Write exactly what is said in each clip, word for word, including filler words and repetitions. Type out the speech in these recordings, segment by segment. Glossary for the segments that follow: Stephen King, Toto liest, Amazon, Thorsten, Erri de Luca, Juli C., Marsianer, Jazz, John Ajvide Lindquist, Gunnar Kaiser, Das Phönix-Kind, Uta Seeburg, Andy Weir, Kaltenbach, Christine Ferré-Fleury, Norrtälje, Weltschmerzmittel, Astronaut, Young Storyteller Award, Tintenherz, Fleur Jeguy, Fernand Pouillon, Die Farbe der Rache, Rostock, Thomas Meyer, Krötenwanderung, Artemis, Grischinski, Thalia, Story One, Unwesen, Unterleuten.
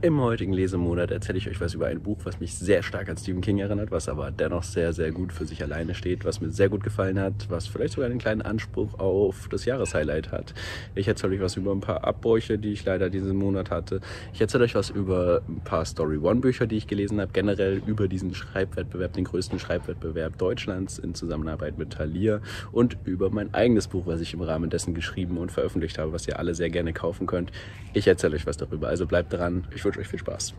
Im heutigen Lesemonat erzähle ich euch was über ein Buch, was mich sehr stark an Stephen King erinnert, was aber dennoch sehr, sehr gut für sich alleine steht, was mir sehr gut gefallen hat, was vielleicht sogar einen kleinen Anspruch auf das Jahreshighlight hat. Ich erzähle euch was über ein paar Abbrüche, die ich leider diesen Monat hatte. Ich erzähle euch was über ein paar Story One Bücher, die ich gelesen habe, generell über diesen Schreibwettbewerb, den größten Schreibwettbewerb Deutschlands in Zusammenarbeit mit Thalia und über mein eigenes Buch, was ich im Rahmen dessen geschrieben und veröffentlicht habe, was ihr alle sehr gerne kaufen könnt. Ich erzähle euch was darüber, also bleibt dran. Ich Ich wünsche euch viel Spaß.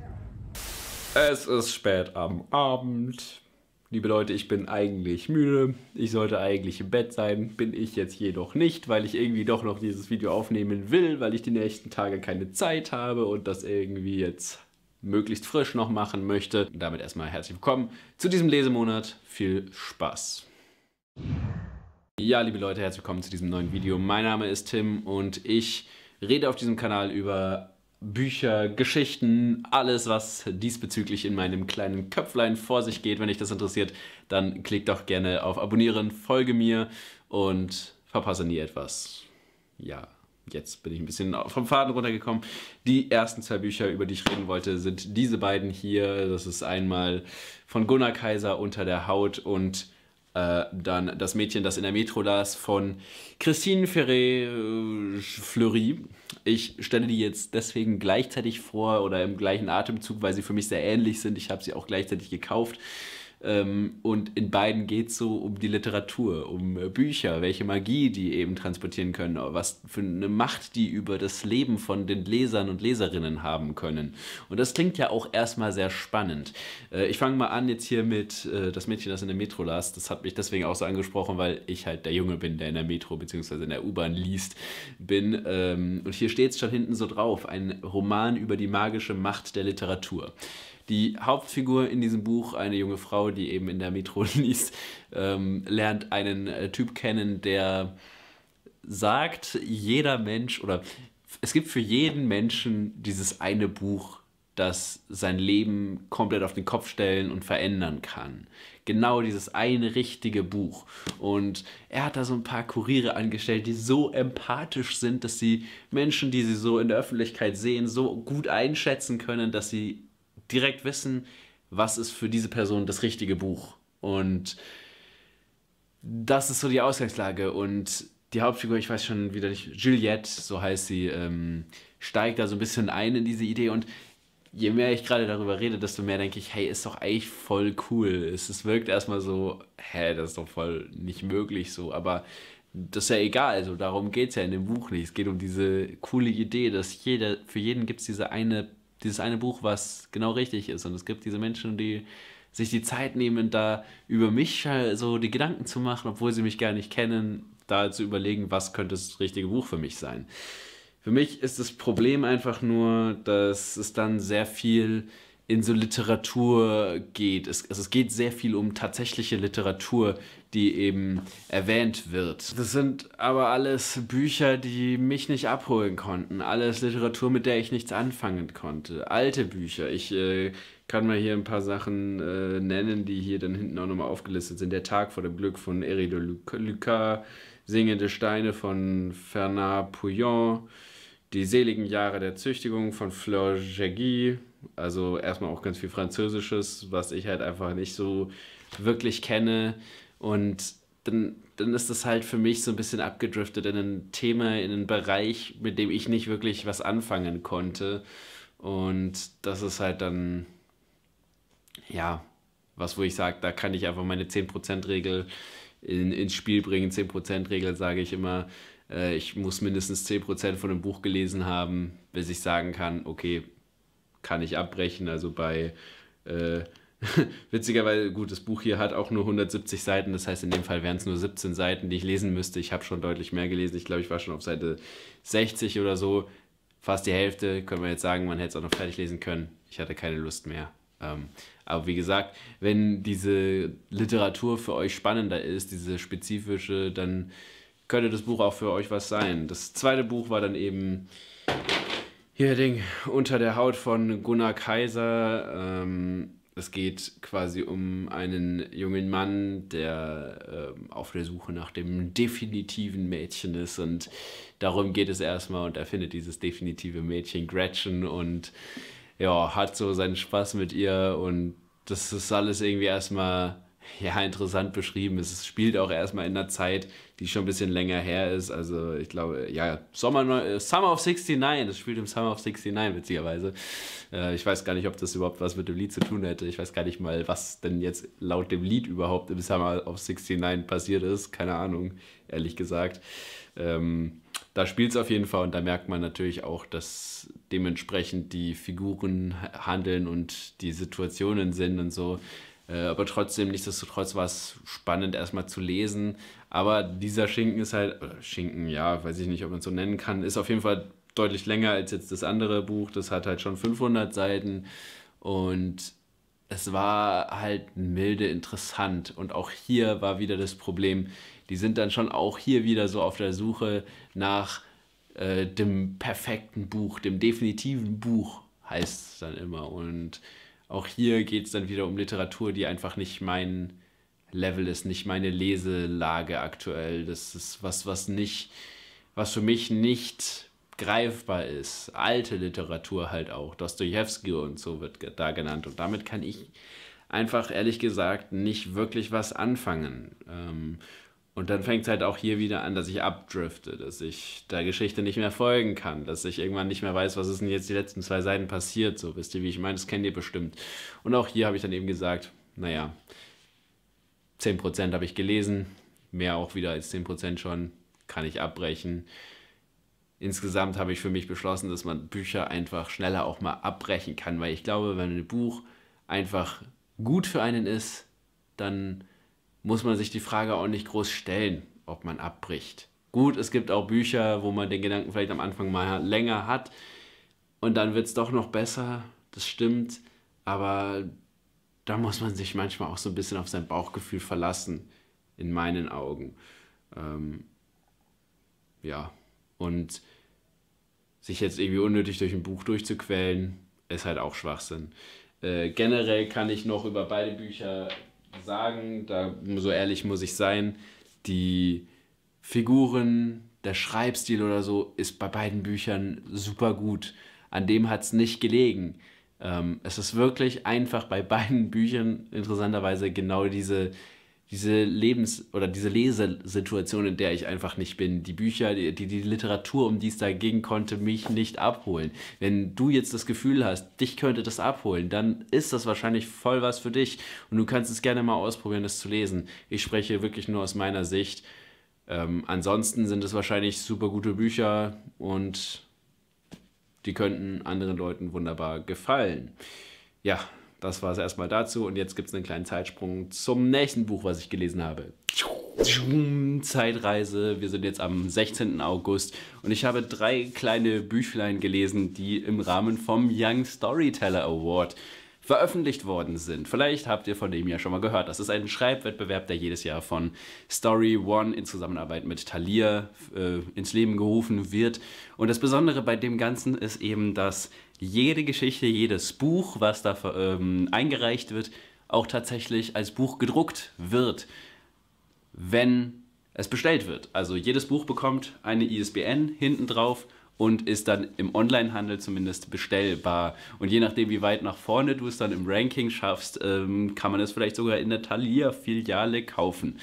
Es ist spät am Abend. Liebe Leute, ich bin eigentlich müde. Ich sollte eigentlich im Bett sein. Bin ich jetzt jedoch nicht, weil ich irgendwie doch noch dieses Video aufnehmen will, weil ich die nächsten Tage keine Zeit habe und das irgendwie jetzt möglichst frisch noch machen möchte. Und damit erstmal herzlich willkommen zu diesem Lesemonat. Viel Spaß. Ja, liebe Leute, herzlich willkommen zu diesem neuen Video. Mein Name ist Tim und ich rede auf diesem Kanal über Bücher, Geschichten, alles, was diesbezüglich in meinem kleinen Köpflein vor sich geht. Wenn euch das interessiert, dann klickt doch gerne auf Abonnieren, folge mir und verpasse nie etwas. Ja, jetzt bin ich ein bisschen vom Faden runtergekommen. Die ersten zwei Bücher, über die ich reden wollte, sind diese beiden hier. Das ist einmal von Gunnar Kaiser, Unter der Haut, und Äh, dann Das Mädchen, das in der Metro las, von Christine Ferré-Fleury. Ich stelle die jetzt deswegen gleichzeitig vor oder im gleichen Atemzug, weil sie für mich sehr ähnlich sind. Ich habe sie auch gleichzeitig gekauft. Ähm, und in beiden geht es so um die Literatur, um Bücher, welche Magie die eben transportieren können, was für eine Macht die über das Leben von den Lesern und Leserinnen haben können. Und das klingt ja auch erstmal sehr spannend. Äh, ich fange mal an jetzt hier mit äh, Das Mädchen, das in der Metro las. Das hat mich deswegen auch so angesprochen, weil ich halt der Junge bin, der in der Metro bzw. in der U-Bahn liest bin. Ähm, und hier steht es schon hinten so drauf, ein Roman über die magische Macht der Literatur. Die Hauptfigur in diesem Buch, eine junge Frau, die eben in der Metro liest, ähm, lernt einen äh, Typ kennen, der sagt, jeder Mensch, oder es gibt für jeden Menschen dieses eine Buch, das sein Leben komplett auf den Kopf stellen und verändern kann. Genau dieses eine richtige Buch. Und er hat da so ein paar Kuriere angestellt, die so empathisch sind, dass sie Menschen, die sie so in der Öffentlichkeit sehen, so gut einschätzen können, dass sie direkt wissen, was ist für diese Person das richtige Buch. Und das ist so die Ausgangslage. Und die Hauptfigur, ich weiß schon wieder nicht, Juliette, so heißt sie, ähm, steigt da so ein bisschen ein in diese Idee. Und je mehr ich gerade darüber rede, desto mehr denke ich, hey, ist doch eigentlich voll cool. Es, es wirkt erstmal so, hä, das ist doch voll nicht möglich so. Aber das ist ja egal, also darum geht es ja in dem Buch nicht. Es geht um diese coole Idee, dass jeder, für jeden gibt es diese eine Person, dieses eine Buch, was genau richtig ist. Und es gibt diese Menschen, die sich die Zeit nehmen, da über mich so die Gedanken zu machen, obwohl sie mich gar nicht kennen, da zu überlegen, was könnte das richtige Buch für mich sein. Für mich ist das Problem einfach nur, dass es dann sehr viel in so Literatur geht. Es, also es geht sehr viel um tatsächliche Literatur, die eben erwähnt wird. Das sind aber alles Bücher, die mich nicht abholen konnten. Alles Literatur, mit der ich nichts anfangen konnte. Alte Bücher. Ich äh, kann mal hier ein paar Sachen äh, nennen, die hier dann hinten auch nochmal aufgelistet sind. Der Tag vor dem Glück von Erri de Luca, Singende Steine von Fernand Pouillon, Die seligen Jahre der Züchtigung von Fleur Jeguy. Also erstmal auch ganz viel Französisches, was ich halt einfach nicht so wirklich kenne. Und dann, dann ist das halt für mich so ein bisschen abgedriftet in ein Thema, in einen Bereich, mit dem ich nicht wirklich was anfangen konnte. Und das ist halt dann, ja, was, wo ich sage, da kann ich einfach meine zehn Prozent-Regel in, ins Spiel bringen. zehn Prozent-Regel sage ich immer. Ich muss mindestens zehn Prozent von dem Buch gelesen haben, bis ich sagen kann, okay, kann ich abbrechen. Also bei, äh, witzigerweise, gut, das Buch hier hat auch nur hundertsiebzig Seiten. Das heißt, in dem Fall wären es nur siebzehn Seiten, die ich lesen müsste. Ich habe schon deutlich mehr gelesen. Ich glaube, ich war schon auf Seite sechzig oder so. Fast die Hälfte, können wir jetzt sagen. Man hätte es auch noch fertig lesen können. Ich hatte keine Lust mehr. Ähm, aber wie gesagt, wenn diese Literatur für euch spannender ist, diese spezifische, dann könnte das Buch auch für euch was sein. Das zweite Buch war dann eben hier Ding, Unter der Haut von Gunnar Kaiser. Ähm, es geht quasi um einen jungen Mann, der ähm, auf der Suche nach dem definitiven Mädchen ist, und darum geht es erstmal, und er findet dieses definitive Mädchen Gretchen, und ja, hat so seinen Spaß mit ihr und das ist alles irgendwie erstmal ja, interessant beschrieben. Es spielt auch erstmal in einer Zeit, die schon ein bisschen länger her ist. Also ich glaube, ja, Sommer, Summer of sixty-nine, das spielt im Summer of sixty-nine witzigerweise. Äh, ich weiß gar nicht, ob das überhaupt was mit dem Lied zu tun hätte. Ich weiß gar nicht mal, was denn jetzt laut dem Lied überhaupt im Summer of sixty-nine passiert ist. Keine Ahnung, ehrlich gesagt. Ähm, da spielt es auf jeden Fall und da merkt man natürlich auch, dass dementsprechend die Figuren handeln und die Situationen sind und so. Aber trotzdem, nichtsdestotrotz war es spannend erstmal zu lesen. Aber dieser Schinken ist halt, oder Schinken, ja, weiß ich nicht, ob man es so nennen kann, ist auf jeden Fall deutlich länger als jetzt das andere Buch. Das hat halt schon fünfhundert Seiten und es war halt milde interessant. Und auch hier war wieder das Problem, die sind dann schon auch hier wieder so auf der Suche nach äh, dem perfekten Buch, dem definitiven Buch, heißt es dann immer. Und auch hier geht es dann wieder um Literatur, die einfach nicht mein Level ist, nicht meine Leselage aktuell. Das ist was, was nicht, was für mich nicht greifbar ist. Alte Literatur halt auch, Dostojewski und so wird da genannt. Und damit kann ich einfach, ehrlich gesagt, nicht wirklich was anfangen. Und dann fängt es halt auch hier wieder an, dass ich abdrifte, dass ich der Geschichte nicht mehr folgen kann, dass ich irgendwann nicht mehr weiß, was ist denn jetzt die letzten zwei Seiten passiert, so, wisst ihr, wie ich meine, das kennt ihr bestimmt. Und auch hier habe ich dann eben gesagt, naja, zehn Prozent habe ich gelesen, mehr auch wieder als zehn Prozent schon, kann ich abbrechen. Insgesamt habe ich für mich beschlossen, dass man Bücher einfach schneller auch mal abbrechen kann, weil ich glaube, wenn ein Buch einfach gut für einen ist, dann muss man sich die Frage auch nicht groß stellen, ob man abbricht. Gut, es gibt auch Bücher, wo man den Gedanken vielleicht am Anfang mal länger hat und dann wird es doch noch besser, das stimmt, aber da muss man sich manchmal auch so ein bisschen auf sein Bauchgefühl verlassen, in meinen Augen. Ähm, ja, und sich jetzt irgendwie unnötig durch ein Buch durchzuquälen, ist halt auch Schwachsinn. Äh, generell kann ich noch über beide Bücher sagen, da so ehrlich muss ich sein, die Figuren, der Schreibstil oder so ist bei beiden Büchern super gut. An dem hat es nicht gelegen. Ähm, es ist wirklich einfach bei beiden Büchern interessanterweise genau diese, diese Lebens- oder diese Lesesituation, in der ich einfach nicht bin. Die Bücher, die, die Literatur, um die es da ging, konnte mich nicht abholen. Wenn du jetzt das Gefühl hast, dich könnte das abholen, dann ist das wahrscheinlich voll was für dich. Und du kannst es gerne mal ausprobieren, das zu lesen. Ich spreche wirklich nur aus meiner Sicht. Ähm, ansonsten sind es wahrscheinlich super gute Bücher und die könnten anderen Leuten wunderbar gefallen. Ja, das war es erstmal dazu und jetzt gibt es einen kleinen Zeitsprung zum nächsten Buch, was ich gelesen habe. Zeitreise, wir sind jetzt am sechzehnten August und ich habe drei kleine Büchlein gelesen, die im Rahmen vom Young Storyteller Award veröffentlicht worden sind. Vielleicht habt ihr von dem ja schon mal gehört. Das ist ein Schreibwettbewerb, der jedes Jahr von Story One in Zusammenarbeit mit Thalia äh, ins Leben gerufen wird. Und das Besondere bei dem Ganzen ist eben, dass jede Geschichte, jedes Buch, was da ähm, eingereicht wird, auch tatsächlich als Buch gedruckt wird, wenn es bestellt wird. Also jedes Buch bekommt eine I S B N hinten drauf und ist dann im Onlinehandel zumindest bestellbar. Und je nachdem, wie weit nach vorne du es dann im Ranking schaffst, ähm, kann man es vielleicht sogar in der Thalia-Filiale kaufen.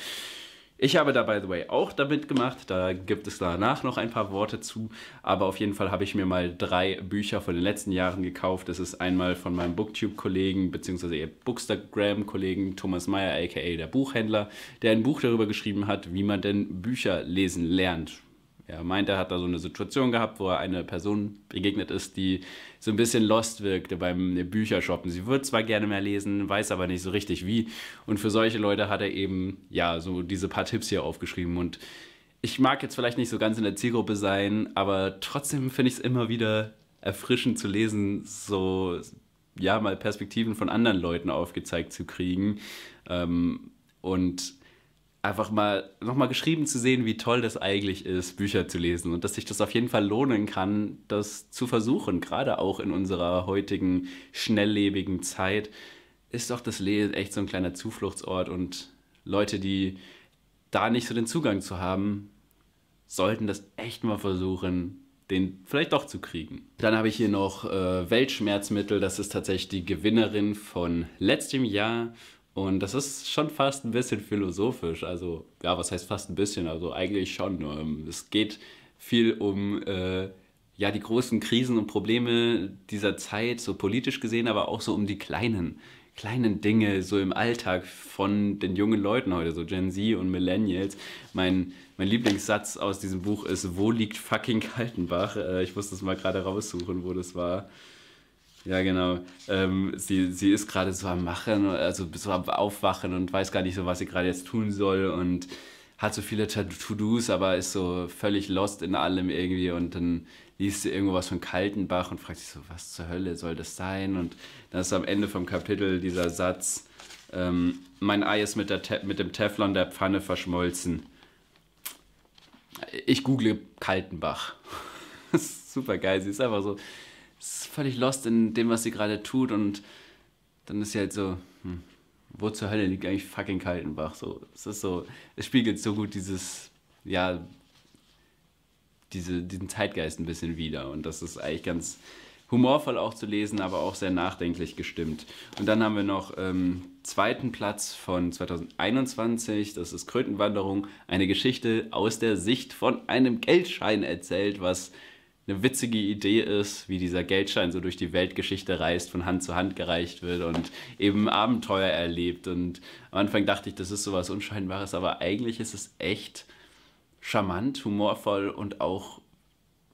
Ich habe da, by the way, auch damit gemacht. Da gibt es danach noch ein paar Worte zu. Aber auf jeden Fall habe ich mir mal drei Bücher von den letzten Jahren gekauft. Das ist einmal von meinem Booktube-Kollegen, beziehungsweise eher Bookstagram-Kollegen Thomas Meyer, a k a der Buchhändler, der ein Buch darüber geschrieben hat, wie man denn Bücher lesen lernt. Er meint, er hat da so eine Situation gehabt, wo er eine Person begegnet ist, die so ein bisschen lost wirkte beim Büchershoppen. Sie wird zwar gerne mehr lesen, weiß aber nicht so richtig wie. Und für solche Leute hat er eben, ja, so diese paar Tipps hier aufgeschrieben. Und ich mag jetzt vielleicht nicht so ganz in der Zielgruppe sein, aber trotzdem finde ich es immer wieder erfrischend zu lesen, so, ja, mal Perspektiven von anderen Leuten aufgezeigt zu kriegen. Ähm, und einfach mal nochmal geschrieben zu sehen, wie toll das eigentlich ist, Bücher zu lesen und dass sich das auf jeden Fall lohnen kann, das zu versuchen. Gerade auch in unserer heutigen, schnelllebigen Zeit ist doch das Lesen echt so ein kleiner Zufluchtsort und Leute, die da nicht so den Zugang zu haben, sollten das echt mal versuchen, den vielleicht doch zu kriegen. Dann habe ich hier noch äh, Weltschmerzmittel. Das ist tatsächlich die Gewinnerin von letztem Jahr. Und das ist schon fast ein bisschen philosophisch. Also, ja, was heißt fast ein bisschen? Also eigentlich schon. Ähm, es geht viel um äh, ja, die großen Krisen und Probleme dieser Zeit, so politisch gesehen, aber auch so um die kleinen, kleinen Dinge so im Alltag von den jungen Leuten heute, so Gen Z und Millennials. Mein, mein Lieblingssatz aus diesem Buch ist, wo liegt fucking Kaltenbach? Äh, ich muss das mal gerade raussuchen, wo das war. Ja, genau. Ähm, sie, sie ist gerade so am Machen, also so am Aufwachen und weiß gar nicht so, was sie gerade jetzt tun soll und hat so viele To-Dos, aber ist so völlig lost in allem irgendwie und dann liest sie irgendwo was von Kaltenbach und fragt sich so, was zur Hölle soll das sein? Und dann ist am Ende vom Kapitel dieser Satz, ähm, mein Ei ist mit, der Te mit dem Teflon der Pfanne verschmolzen. Ich google Kaltenbach. Das ist super geil, sie ist einfach so, ist völlig lost in dem, was sie gerade tut und dann ist sie halt so, hm, wo zur Hölle liegt eigentlich fucking Kaltenbach? So, es ist so, es spiegelt so gut dieses, ja, diese, diesen Zeitgeist ein bisschen wider und das ist eigentlich ganz humorvoll auch zu lesen, aber auch sehr nachdenklich gestimmt. Und dann haben wir noch ähm, zweiten Platz von zweitausendeinundzwanzig, das ist Krötenwanderung, eine Geschichte aus der Sicht von einem Geldschein erzählt, was eine witzige Idee ist, wie dieser Geldschein so durch die Weltgeschichte reist, von Hand zu Hand gereicht wird und eben Abenteuer erlebt. Und am Anfang dachte ich, das ist sowas Unscheinbares, aber eigentlich ist es echt charmant, humorvoll und auch,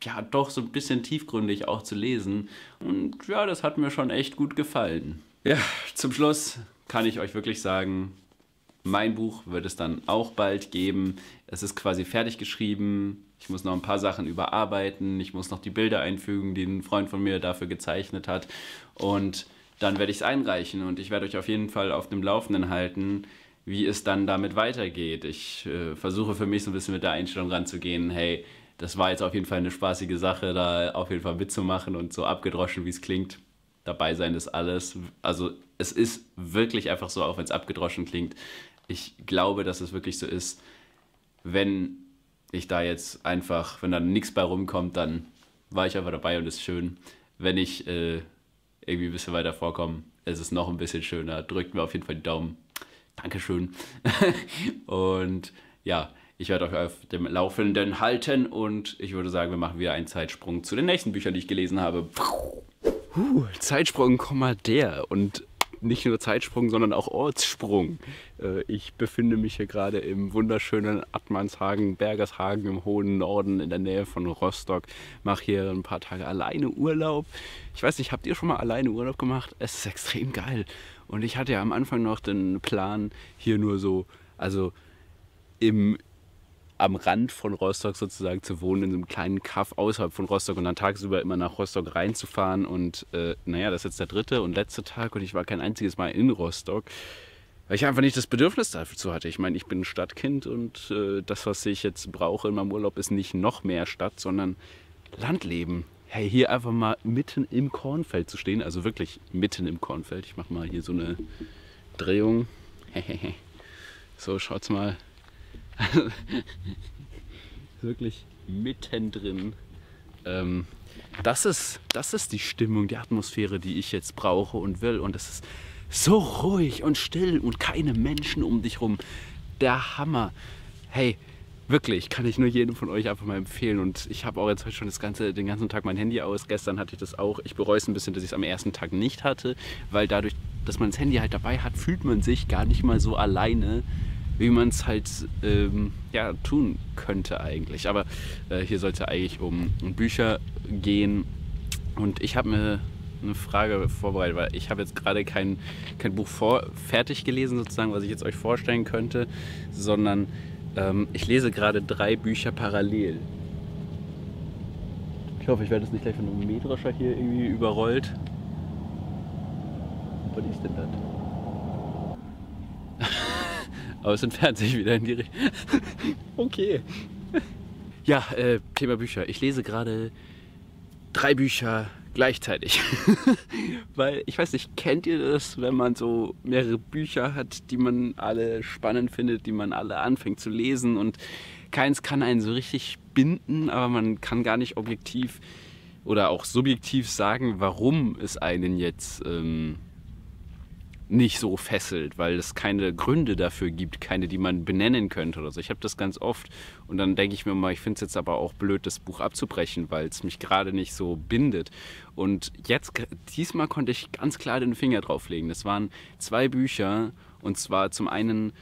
ja, doch so ein bisschen tiefgründig auch zu lesen. Und ja, das hat mir schon echt gut gefallen. Ja, zum Schluss kann ich euch wirklich sagen, mein Buch wird es dann auch bald geben. Es ist quasi fertig geschrieben. Ich muss noch ein paar Sachen überarbeiten. Ich muss noch die Bilder einfügen, die ein Freund von mir dafür gezeichnet hat. Und dann werde ich es einreichen. Und ich werde euch auf jeden Fall auf dem Laufenden halten, wie es dann damit weitergeht. Ich äh, versuche für mich so ein bisschen mit der Einstellung ranzugehen, hey, das war jetzt auf jeden Fall eine spaßige Sache, da auf jeden Fall mitzumachen und so abgedroschen, wie es klingt. Dabei sein ist alles. Also es ist wirklich einfach so, auch wenn es abgedroschen klingt. Ich glaube, dass es wirklich so ist, wenn ich da jetzt einfach, wenn da nichts bei rumkommt, dann war ich einfach dabei und ist schön. Wenn ich äh, irgendwie ein bisschen weiter vorkomme, ist es noch ein bisschen schöner. Drückt mir auf jeden Fall die Daumen. Dankeschön. Und ja, ich werde euch auf dem Laufenden halten und ich würde sagen, wir machen wieder einen Zeitsprung zu den nächsten Büchern, die ich gelesen habe. Huh, Zeitsprung, Komma der und nicht nur Zeitsprung, sondern auch Ortssprung. Ich befinde mich hier gerade im wunderschönen Attmannshagen, Bergershagen im hohen Norden in der Nähe von Rostock. Mache hier ein paar Tage alleine Urlaub. Ich weiß nicht, habt ihr schon mal alleine Urlaub gemacht? Es ist extrem geil. Und ich hatte ja am Anfang noch den Plan, hier nur so, also im am Rand von Rostock sozusagen zu wohnen, in so einem kleinen Kaff außerhalb von Rostock und dann tagsüber immer nach Rostock reinzufahren und äh, naja, das ist jetzt der dritte und letzte Tag und ich war kein einziges Mal in Rostock, weil ich einfach nicht das Bedürfnis dazu hatte. Ich meine, ich bin ein Stadtkind und äh, das, was ich jetzt brauche in meinem Urlaub, ist nicht noch mehr Stadt, sondern Landleben. Hey, hier einfach mal mitten im Kornfeld zu stehen, also wirklich mitten im Kornfeld. Ich mache mal hier so eine Drehung. So, schaut's mal. Wirklich mittendrin. Ähm, das ist, das ist die Stimmung, die Atmosphäre, die ich jetzt brauche und will. Und es ist so ruhig und still und keine Menschen um dich rum. Der Hammer. Hey, wirklich, kann ich nur jedem von euch einfach mal empfehlen. Und ich habe auch jetzt heute schon das ganze, den ganzen Tag mein Handy aus. Gestern hatte ich das auch. Ich bereue es ein bisschen, dass ich es am ersten Tag nicht hatte, weil dadurch, dass man das Handy halt dabei hat, fühlt man sich gar nicht mal so alleine, wie man es halt ähm, ja, tun könnte eigentlich. Aber äh, hier sollte eigentlich um Bücher gehen. Und ich habe mir eine Frage vorbereitet, weil ich habe jetzt gerade kein, kein Buch vor, fertig gelesen, sozusagen, was ich jetzt euch vorstellen könnte, sondern ähm, ich lese gerade drei Bücher parallel. Ich hoffe, ich werde es nicht gleich von einem Mähdrescher hier irgendwie überrollt. Was ist denn das? Aber es entfernt sich wieder in die Richtung. Okay. Ja, äh, Thema Bücher. Ich lese gerade drei Bücher gleichzeitig. Weil, ich weiß nicht, kennt ihr das, wenn man so mehrere Bücher hat, die man alle spannend findet, die man alle anfängt zu lesen und keins kann einen so richtig binden, aber man kann gar nicht objektiv oder auch subjektiv sagen, warum es einen jetzt ähm, nicht so fesselt, weil es keine Gründe dafür gibt, keine, die man benennen könnte oder so. Ich habe das ganz oft und dann denke ich mir mal, ich finde es jetzt aber auch blöd, das Buch abzubrechen, weil es mich gerade nicht so bindet. Und jetzt, diesmal konnte ich ganz klar den Finger drauflegen. Das waren zwei Bücher, und zwar zum einen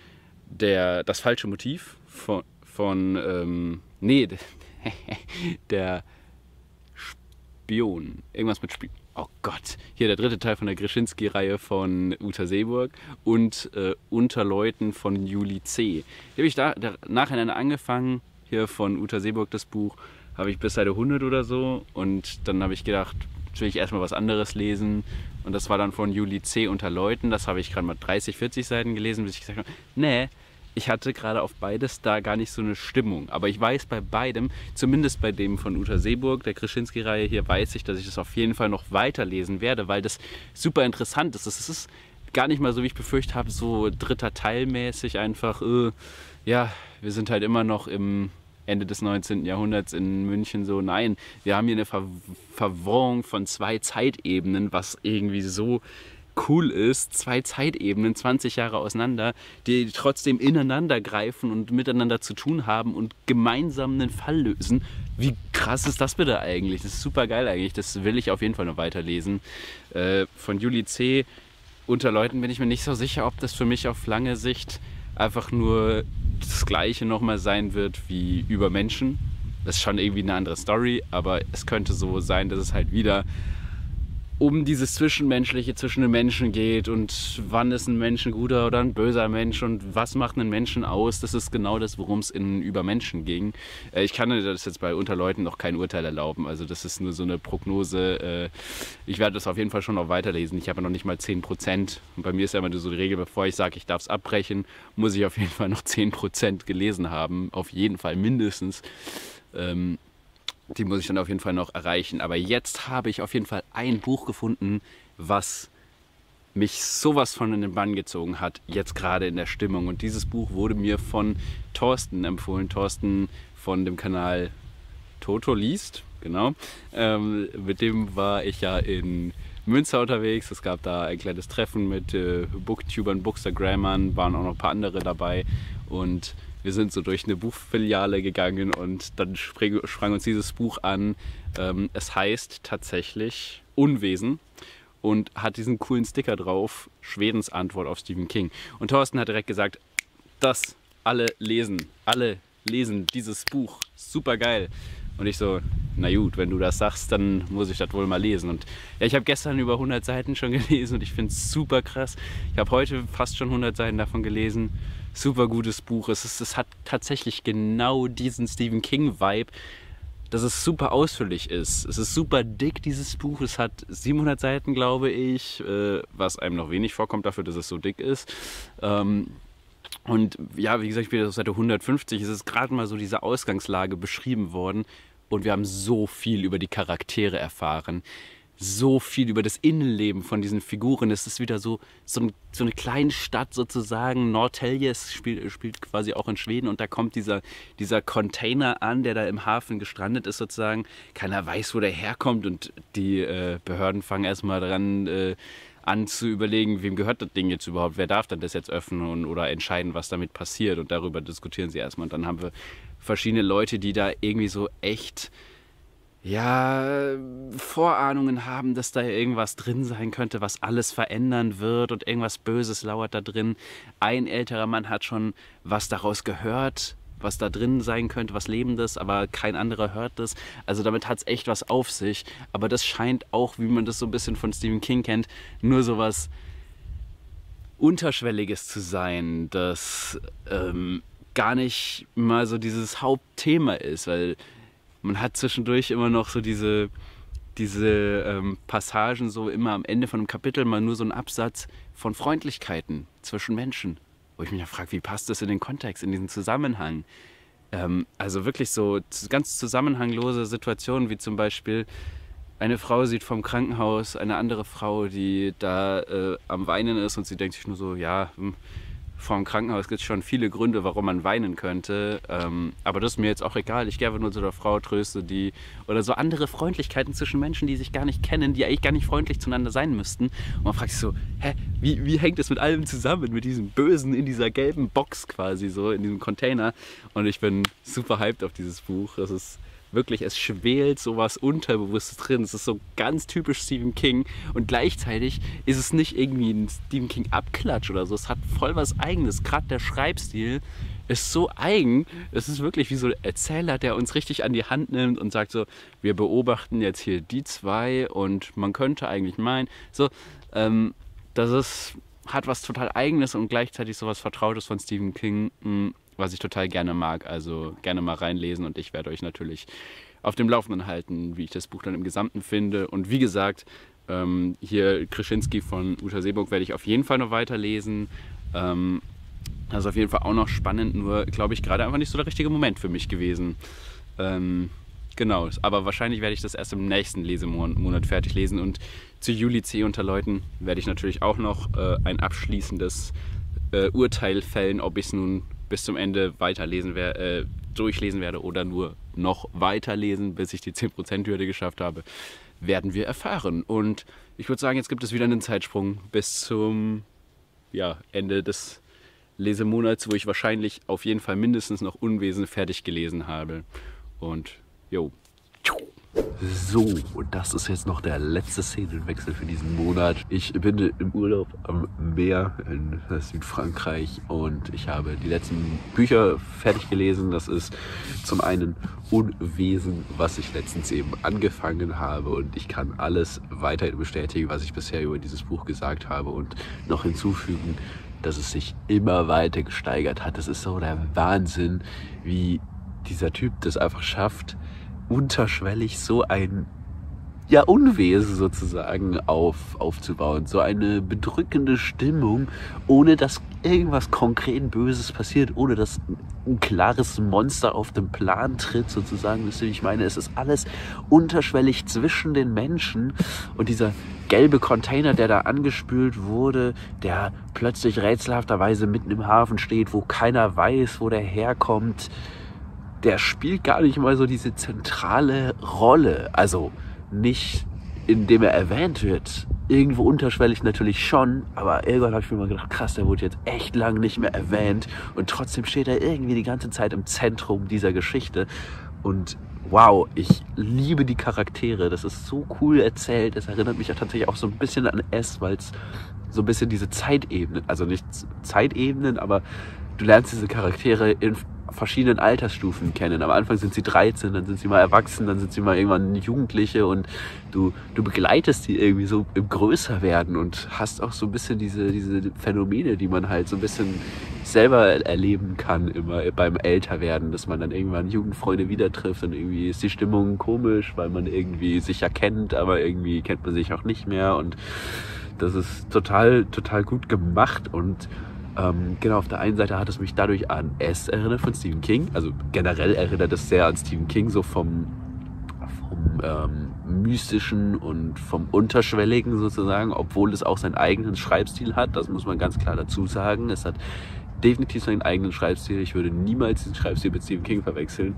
der, das falsche Motiv von, von ähm, nee, der Spion, irgendwas mit Spion. Oh Gott, hier der dritte Teil von der Grischinski-Reihe von Uta Seeburg und äh, Unterleuten von Juli Zeh. Die habe ich da, da nacheinander angefangen, hier von Uta Seeburg das Buch, habe ich bis Seite hundert oder so, und dann habe ich gedacht, will ich erstmal was anderes lesen, und das war dann von Juli C. Unterleuten, das habe ich gerade mal dreißig, vierzig Seiten gelesen, bis ich gesagt habe, nee, ich hatte gerade auf beides da gar nicht so eine Stimmung. Aber ich weiß bei beidem, zumindest bei dem von Uta Seeburg, der Krischinski-Reihe hier, weiß ich, dass ich das auf jeden Fall noch weiterlesen werde, weil das super interessant ist. Es ist gar nicht mal so, wie ich befürchtet habe, so dritter Teil mäßig einfach, äh, ja, wir sind halt immer noch im Ende des neunzehnten Jahrhunderts in München so. Nein, wir haben hier eine Ver Verworrung von zwei Zeitebenen, was irgendwie so cool ist. Zwei Zeitebenen, zwanzig Jahre auseinander, die trotzdem ineinander greifen und miteinander zu tun haben und gemeinsam einen Fall lösen. Wie krass ist das bitte eigentlich? Das ist super geil eigentlich. Das will ich auf jeden Fall noch weiterlesen. Äh, von Juli C. Unterleuten bin ich mir nicht so sicher, ob das für mich auf lange Sicht einfach nur das Gleiche nochmal sein wird wie Über Menschen. Das ist schon irgendwie eine andere Story, aber es könnte so sein, dass es halt wieder um dieses Zwischenmenschliche zwischen den Menschen geht und wann ist ein Mensch ein guter oder ein böser Mensch und was macht einen Menschen aus. Das ist genau das, worum es in Über Menschen ging. Ich kann das jetzt bei Unterleuten noch kein Urteil erlauben, also das ist nur so eine Prognose. Ich werde das auf jeden Fall schon noch weiterlesen. Ich habe noch nicht mal zehn Prozent und bei mir ist ja immer so die Regel, bevor ich sage, ich darf es abbrechen, muss ich auf jeden Fall noch zehn Prozent gelesen haben, auf jeden Fall mindestens. Die muss ich dann auf jeden Fall noch erreichen. Aber jetzt habe ich auf jeden Fall ein Buch gefunden, was mich sowas von in den Bann gezogen hat, jetzt gerade in der Stimmung. Und dieses Buch wurde mir von Thorsten empfohlen. Thorsten von dem Kanal Toto liest, genau. Ähm, mit dem war ich ja in Münster unterwegs. Es gab da ein kleines Treffen mit äh, Booktubern, Bookstagrammern, waren auch noch ein paar andere dabei. Und wir sind so durch eine Buchfiliale gegangen und dann sprang uns dieses Buch an. Es heißt tatsächlich Unwesen und hat diesen coolen Sticker drauf, Schwedens Antwort auf Stephen King. Und Thorsten hat direkt gesagt, das alle lesen, alle lesen dieses Buch, super geil. Und ich so, na gut, wenn du das sagst, dann muss ich das wohl mal lesen. Und ja, ich habe gestern über hundert Seiten schon gelesen und ich finde es super krass. Ich habe heute fast schon hundert Seiten davon gelesen. Super gutes Buch. Es, ist, es hat tatsächlich genau diesen Stephen King-Vibe, dass es super ausführlich ist. Es ist super dick, dieses Buch. Es hat siebenhundert Seiten, glaube ich, was einem noch wenig vorkommt dafür, dass es so dick ist. Ähm, und ja, wie gesagt, ich bin auf Seite hundertfünfzig. Es ist gerade mal so diese Ausgangslage beschrieben worden. Und wir haben so viel über die Charaktere erfahren, so viel über das Innenleben von diesen Figuren. Es ist wieder so, so, ein, so eine kleine Stadt sozusagen, Norrtälje spielt, spielt quasi auch in Schweden, und da kommt dieser, dieser Container an, der da im Hafen gestrandet ist sozusagen. Keiner weiß, wo der herkommt, und die äh, Behörden fangen erstmal dran äh, an zu überlegen, wem gehört das Ding jetzt überhaupt, wer darf denn das jetzt öffnen und, oder entscheiden, was damit passiert, und darüber diskutieren sie erstmal, und dann haben wir verschiedene Leute, die da irgendwie so echt, ja, Vorahnungen haben, dass da irgendwas drin sein könnte, was alles verändern wird, und irgendwas Böses lauert da drin. Ein älterer Mann hat schon was daraus gehört, was da drin sein könnte, was Lebendes, aber kein anderer hört das. Also damit hat es echt was auf sich. Aber das scheint auch, wie man das so ein bisschen von Stephen King kennt, nur so was Unterschwelliges zu sein, das ähm, gar nicht mal so dieses Hauptthema ist, weil man hat zwischendurch immer noch so diese, diese ähm, Passagen, so immer am Ende von einem Kapitel mal nur so einen Absatz von Freundlichkeiten zwischen Menschen, wo ich mich ja frage, wie passt das in den Kontext, in diesen Zusammenhang? Ähm, also wirklich so ganz zusammenhanglose Situationen, wie zum Beispiel eine Frau sieht vom Krankenhaus eine andere Frau, die da äh, am Weinen ist, und sie denkt sich nur so, ja, hm, vor dem Krankenhaus gibt es schon viele Gründe, warum man weinen könnte. Ähm, aber das ist mir jetzt auch egal. Ich gehe einfach nur zu der Frau, tröste die. Oder so andere Freundlichkeiten zwischen Menschen, die sich gar nicht kennen, die eigentlich gar nicht freundlich zueinander sein müssten. Und man fragt sich so, hä, wie, wie hängt das mit allem zusammen? Mit diesem Bösen in dieser gelben Box quasi so, in diesem Container. Und ich bin super hyped auf dieses Buch. Das ist wirklich, es schwelt sowas Unterbewusstes drin. Es ist so ganz typisch Stephen King und gleichzeitig ist es nicht irgendwie ein Stephen King Abklatsch oder so. Es hat voll was Eigenes. Gerade der Schreibstil ist so eigen. Es ist wirklich wie so ein Erzähler, der uns richtig an die Hand nimmt und sagt so, wir beobachten jetzt hier die zwei und man könnte eigentlich meinen, so, ähm, das ist, hat was total Eigenes und gleichzeitig sowas Vertrautes von Stephen King, mh, was ich total gerne mag, also gerne mal reinlesen und ich werde euch natürlich auf dem Laufenden halten, wie ich das Buch dann im Gesamten finde. Und wie gesagt, ähm, hier Krischinski von Uta Seeburg werde ich auf jeden Fall noch weiterlesen. Ähm, das ist auf jeden Fall auch noch spannend, nur glaube ich gerade einfach nicht so der richtige Moment für mich gewesen. Ähm, genau, aber wahrscheinlich werde ich das erst im nächsten Lesemonat fertig lesen und zu Juli C. Unterleuten werde ich natürlich auch noch äh, ein abschließendes äh, Urteil fällen, ob ich es nun bis zum Ende weiterlesen wer äh, durchlesen werde oder nur noch weiterlesen, bis ich die zehn Prozent-Hürde geschafft habe, werden wir erfahren. Und ich würde sagen, jetzt gibt es wieder einen Zeitsprung bis zum ja, Ende des Lesemonats, wo ich wahrscheinlich auf jeden Fall mindestens noch Unwesen fertig gelesen habe. Und jo. So, und das ist jetzt noch der letzte Szenenwechsel für diesen Monat. Ich bin im Urlaub am Meer in Südfrankreich und ich habe die letzten Bücher fertig gelesen. Das ist zum einen Unwesen, was ich letztens eben angefangen habe und ich kann alles weiterhin bestätigen, was ich bisher über dieses Buch gesagt habe und noch hinzufügen, dass es sich immer weiter gesteigert hat. Das ist so der Wahnsinn, wie dieser Typ das einfach schafft, unterschwellig so ein ja, Unwesen sozusagen auf, aufzubauen. So eine bedrückende Stimmung, ohne dass irgendwas konkret Böses passiert, ohne dass ein klares Monster auf den Plan tritt sozusagen. Wisst ihr, wie ich meine? Es ist alles unterschwellig zwischen den Menschen und dieser gelbe Container, der da angespült wurde, der plötzlich rätselhafterweise mitten im Hafen steht, wo keiner weiß, wo der herkommt. Der spielt gar nicht mal so diese zentrale Rolle. Also nicht, indem er erwähnt wird. Irgendwo unterschwellig natürlich schon, aber irgendwann habe ich mir mal gedacht, krass, der wurde jetzt echt lange nicht mehr erwähnt. Und trotzdem steht er irgendwie die ganze Zeit im Zentrum dieser Geschichte. Und wow, ich liebe die Charaktere. Das ist so cool erzählt. Das erinnert mich ja tatsächlich auch so ein bisschen an S, weil es so ein bisschen diese Zeitebenen, also nicht Zeitebenen, aber du lernst diese Charaktere in verschiedenen Altersstufen kennen. Am Anfang sind sie dreizehn, dann sind sie mal erwachsen, dann sind sie mal irgendwann Jugendliche und du, du begleitest die irgendwie so im Größerwerden und hast auch so ein bisschen diese, diese Phänomene, die man halt so ein bisschen selber erleben kann immer beim Älterwerden, dass man dann irgendwann Jugendfreunde wieder trifft und irgendwie ist die Stimmung komisch, weil man irgendwie sich ja kennt, aber irgendwie kennt man sich auch nicht mehr und das ist total, total gut gemacht und Ähm, genau, auf der einen Seite hat es mich dadurch an S erinnert von Stephen King, also generell erinnert es sehr an Stephen King, so vom, vom ähm, Mystischen und vom Unterschwelligen sozusagen, obwohl es auch seinen eigenen Schreibstil hat, das muss man ganz klar dazu sagen, es hat definitiv seinen eigenen Schreibstil, ich würde niemals diesen Schreibstil mit Stephen King verwechseln,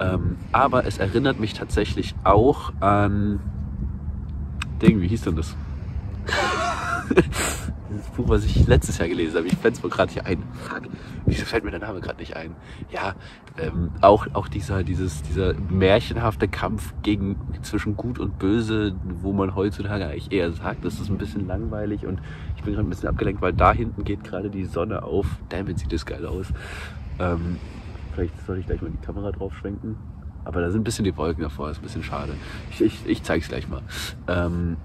ähm, aber es erinnert mich tatsächlich auch an, Ding, wie hieß denn das? Das Buch, was ich letztes Jahr gelesen habe, ich fände es wohl gerade hier ein. Fuck, wieso fällt mir der Name gerade nicht ein? Ja, ähm, auch, auch dieser, dieses, dieser märchenhafte Kampf gegen, zwischen Gut und Böse, wo man heutzutage eigentlich eher sagt, das ist ein bisschen langweilig und ich bin gerade ein bisschen abgelenkt, weil da hinten geht gerade die Sonne auf. Damit sieht das geil aus. Ähm, vielleicht soll ich gleich mal die Kamera drauf schwenken. Aber da sind ein bisschen die Wolken davor, ist ein bisschen schade. Ich, ich, ich zeige es gleich mal. Ähm,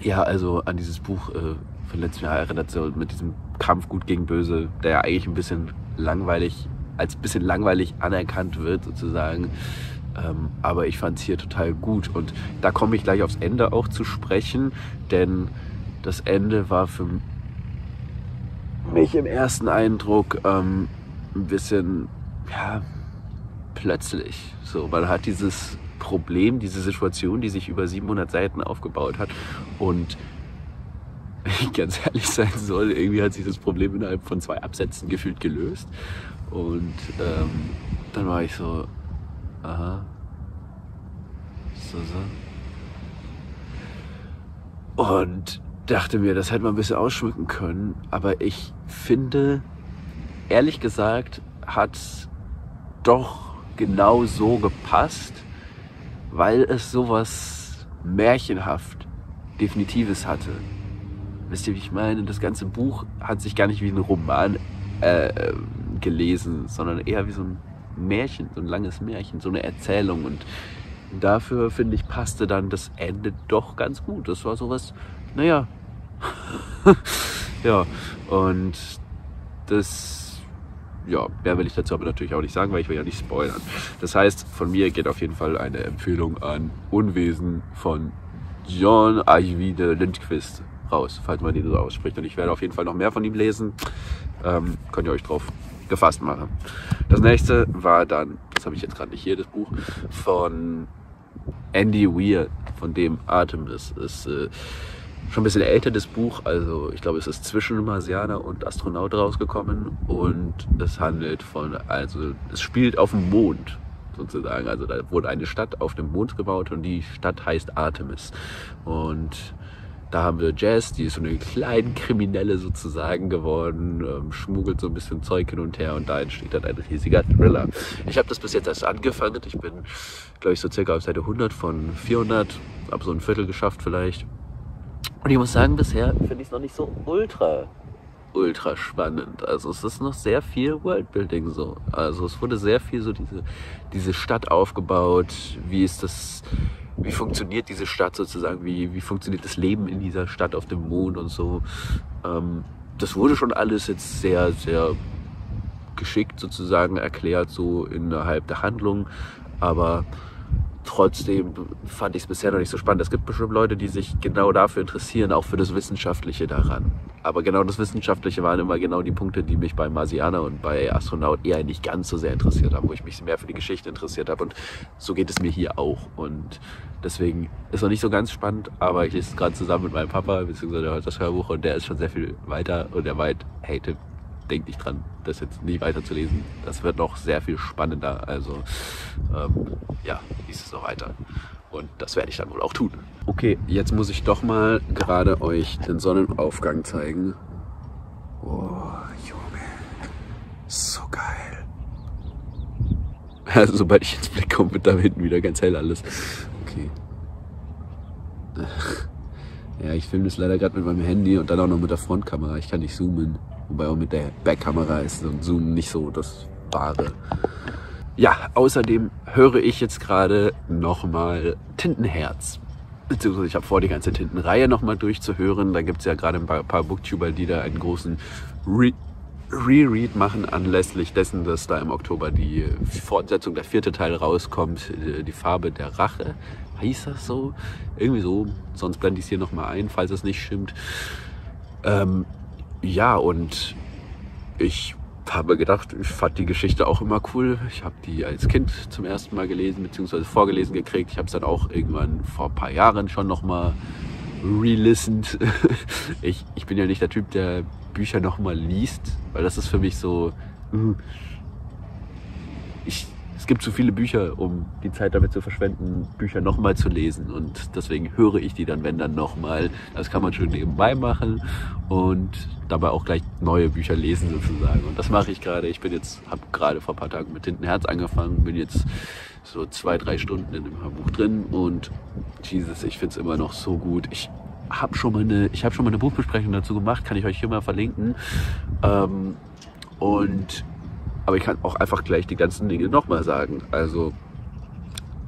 ja, also an dieses Buch äh, von letztem Jahr erinnert so mit diesem Kampf Gut gegen Böse, der ja eigentlich ein bisschen langweilig, als ein bisschen langweilig anerkannt wird sozusagen. Ähm, aber ich fand es hier total gut und da komme ich gleich aufs Ende auch zu sprechen, denn das Ende war für mich im ersten Eindruck ähm, ein bisschen, ja, plötzlich. So, man hat dieses Problem, diese Situation, die sich über siebenhundert Seiten aufgebaut hat und ich ganz ehrlich sein soll, irgendwie hat sich das Problem innerhalb von zwei Absätzen gefühlt gelöst. Und ähm, dann war ich so, aha, so, so. Und dachte mir, das hätte man ein bisschen ausschmücken können, aber ich finde, ehrlich gesagt, hat's doch genau so gepasst, weil es sowas märchenhaft Definitives hatte. Wisst ihr, wie ich meine? Das ganze Buch hat sich gar nicht wie ein Roman äh, gelesen, sondern eher wie so ein Märchen, so ein langes Märchen, so eine Erzählung. Und dafür, finde ich, passte dann das Ende doch ganz gut. Das war sowas, naja, ja, und das, ja, mehr will ich dazu aber natürlich auch nicht sagen, weil ich will ja nicht spoilern. Das heißt, von mir geht auf jeden Fall eine Empfehlung an Unwesen von John Ajvide Lindquist raus, falls man den so ausspricht. Und ich werde auf jeden Fall noch mehr von ihm lesen. Ähm, könnt ihr euch drauf gefasst machen. Das nächste war dann, das habe ich jetzt gerade nicht hier, das Buch von Andy Weir, von dem Artemis ist. Äh, Schon ein bisschen älter, das Buch, also ich glaube, es ist zwischen Marsianer und Astronaut rausgekommen, und es handelt von, also es spielt auf dem Mond sozusagen, also da wurde eine Stadt auf dem Mond gebaut und die Stadt heißt Artemis, und da haben wir Jazz, die ist so eine kleine Kriminelle sozusagen geworden, ähm, schmuggelt so ein bisschen Zeug hin und her, und da entsteht dann ein riesiger Thriller. Ich habe das bis jetzt erst angefangen, ich bin, glaube ich, so circa auf Seite hundert von vierhundert, habe so ein Viertel geschafft vielleicht. Und ich muss sagen, bisher finde ich es noch nicht so ultra, ultra spannend. Also es ist noch sehr viel Worldbuilding so. Also es wurde sehr viel so diese, diese Stadt aufgebaut. Wie ist das, wie funktioniert diese Stadt sozusagen? Wie, wie funktioniert das Leben in dieser Stadt auf dem Mond und so? Ähm, das wurde schon alles jetzt sehr, sehr geschickt sozusagen erklärt, so innerhalb der Handlung. Aber trotzdem fand ich es bisher noch nicht so spannend. Es gibt bestimmt Leute, die sich genau dafür interessieren, auch für das Wissenschaftliche daran. Aber genau das Wissenschaftliche waren immer genau die Punkte, die mich bei Marsianer und bei Astronaut eher nicht ganz so sehr interessiert haben, wo ich mich mehr für die Geschichte interessiert habe. Und so geht es mir hier auch. Und deswegen ist noch nicht so ganz spannend, aber ich lese es gerade zusammen mit meinem Papa, beziehungsweise hört das Hörbuch, und der ist schon sehr viel weiter, und er meint, hey Tim, denk nicht dran, das jetzt nicht weiter zu lesen. Das wird noch sehr viel spannender. Also, ähm, ja, lies es noch weiter. Und das werde ich dann wohl auch tun. Okay, jetzt muss ich doch mal gerade euch den Sonnenaufgang zeigen. Oh, Junge. So geil. Also, sobald ich ins Blick komme, wird da hinten wieder ganz hell alles. Okay. Ja, ich filme das leider gerade mit meinem Handy und dann auch noch mit der Frontkamera. Ich kann nicht zoomen. Wobei auch mit der Backkamera ist und Zoom nicht so das Wahre. Ja, außerdem höre ich jetzt gerade nochmal Tintenherz. Beziehungsweise ich habe vor, die ganze Tintenreihe nochmal durchzuhören. Da gibt es ja gerade ein paar, paar Booktuber, die da einen großen Re- Reread machen, anlässlich dessen, dass da im Oktober die Fortsetzung, der vierte Teil rauskommt, Die Farbe der Rache. Hieß das so? Irgendwie so. Sonst blende ich es hier nochmal ein, falls es nicht stimmt. Ähm... Ja, und ich habe gedacht, ich fand die Geschichte auch immer cool. Ich habe die als Kind zum ersten Mal gelesen, beziehungsweise vorgelesen gekriegt. Ich habe es dann auch irgendwann vor ein paar Jahren schon nochmal re-listened. Ich, ich bin ja nicht der Typ, der Bücher nochmal liest, weil das ist für mich so... Ich, es gibt zu viele Bücher, um die Zeit damit zu verschwenden, Bücher nochmal zu lesen. Und deswegen höre ich die dann, wenn dann nochmal. Das kann man schön nebenbei machen und dabei auch gleich neue Bücher lesen sozusagen. Und das mache ich gerade. Ich bin jetzt, habe gerade vor ein paar Tagen mit Tintenherz angefangen, bin jetzt so zwei, drei Stunden in dem Hörbuch drin. Und Jesus, ich finde es immer noch so gut. Ich habe schon mal eine, ich habe schon mal eine Buchbesprechung dazu gemacht, kann ich euch hier mal verlinken. Ähm, und aber ich kann auch einfach gleich die ganzen Dinge nochmal sagen. Also,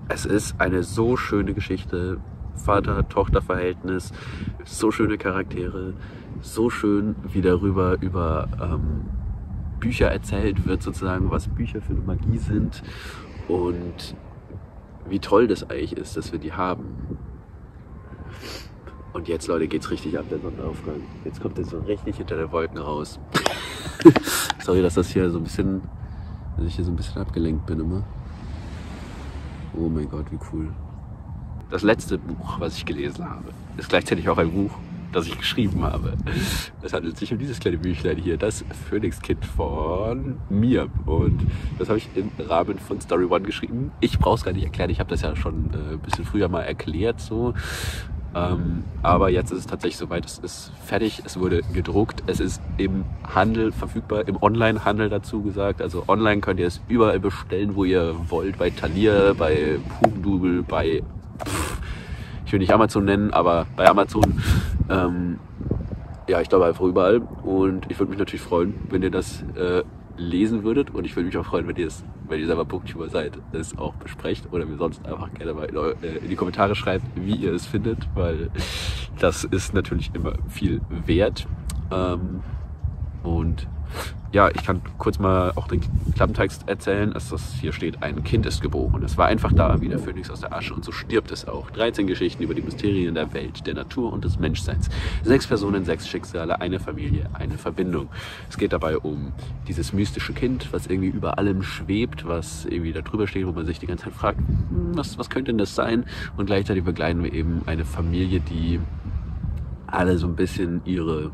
es ist eine so schöne Geschichte. Vater-Tochter-Verhältnis, so schöne Charaktere, so schön, wie darüber über ähm, Bücher erzählt wird, sozusagen, was Bücher für eine Magie sind und wie toll das eigentlich ist, dass wir die haben. Und jetzt, Leute, geht's richtig ab, der Sonnenaufgang. Jetzt kommt er so richtig hinter den Wolken raus. Sorry, dass das hier so ein bisschen, dass ich hier so ein bisschen abgelenkt bin immer. Oh mein Gott, wie cool. Das letzte Buch, was ich gelesen habe, ist gleichzeitig auch ein Buch, das ich geschrieben habe. Es handelt sich um dieses kleine Büchlein hier, das Phönix-Kind von mir. Und das habe ich im Rahmen von Story One geschrieben. Ich brauche es gar nicht erklären, ich habe das ja schon äh, ein bisschen früher mal erklärt. So. Ähm, aber jetzt ist es tatsächlich soweit, es ist fertig, es wurde gedruckt, es ist im Handel verfügbar, im Online-Handel dazu gesagt. Also online könnt ihr es überall bestellen, wo ihr wollt, bei Thalia, bei Pubendubel, bei... Pff, ich will nicht Amazon nennen, aber bei Amazon, ähm, ja, ich glaube einfach überall. Und ich würde mich natürlich freuen, wenn ihr das äh, lesen würdet. Und ich würde mich auch freuen, wenn ihr es, wenn ihr selber Booktuber seid, es auch besprecht. Oder mir sonst einfach gerne mal in, äh, in die Kommentare schreibt, wie ihr es findet, weil das ist natürlich immer viel wert. Ähm, und ja, ich kann kurz mal auch den Klappentext erzählen. Also das hier steht, ein Kind ist geboren. Es war einfach da, wie der Phönix aus der Asche, und so stirbt es auch. dreizehn Geschichten über die Mysterien der Welt, der Natur und des Menschseins. Sechs Personen, sechs Schicksale, eine Familie, eine Verbindung. Es geht dabei um dieses mystische Kind, was irgendwie über allem schwebt, was irgendwie da drüber steht, wo man sich die ganze Zeit fragt, was, was könnte denn das sein? Und gleichzeitig begleiten wir eben eine Familie, die alle so ein bisschen ihre...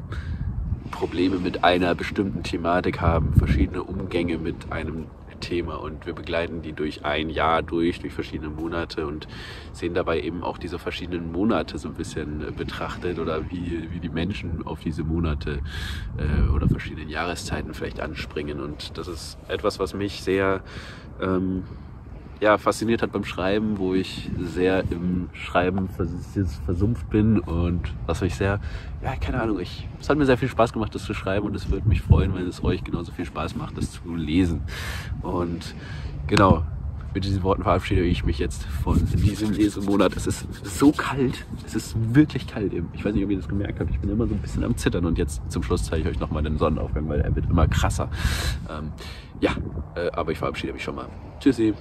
Probleme mit einer bestimmten Thematik haben, verschiedene Umgänge mit einem Thema, und wir begleiten die durch ein Jahr durch, durch verschiedene Monate, und sehen dabei eben auch diese verschiedenen Monate so ein bisschen betrachtet oder wie, wie die Menschen auf diese Monate äh, oder verschiedenen Jahreszeiten vielleicht anspringen. Und das ist etwas, was mich sehr ähm, ja, fasziniert hat beim Schreiben, wo ich sehr im Schreiben vers versumpft bin, und was mich sehr, ja, keine Ahnung, ich, es hat mir sehr viel Spaß gemacht, das zu schreiben, und es würde mich freuen, wenn es euch genauso viel Spaß macht, das zu lesen. Und genau, mit diesen Worten verabschiede ich mich jetzt von diesem Lesemonat. Es ist so kalt, es ist wirklich kalt eben. Ich weiß nicht, ob ihr das gemerkt habt, ich bin immer so ein bisschen am Zittern, und jetzt zum Schluss zeige ich euch nochmal den Sonnenaufgang, weil er wird immer krasser. Ähm, ja, äh, aber ich verabschiede mich schon mal. Tschüssi!